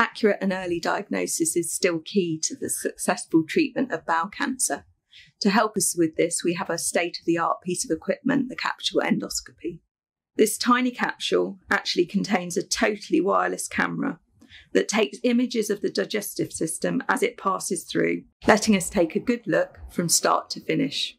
Accurate and early diagnosis is still key to the successful treatment of bowel cancer. To help us with this, we have a state-of-the-art piece of equipment, the capsule endoscopy. This tiny capsule actually contains a totally wireless camera that takes images of the digestive system as it passes through, letting us take a good look from start to finish.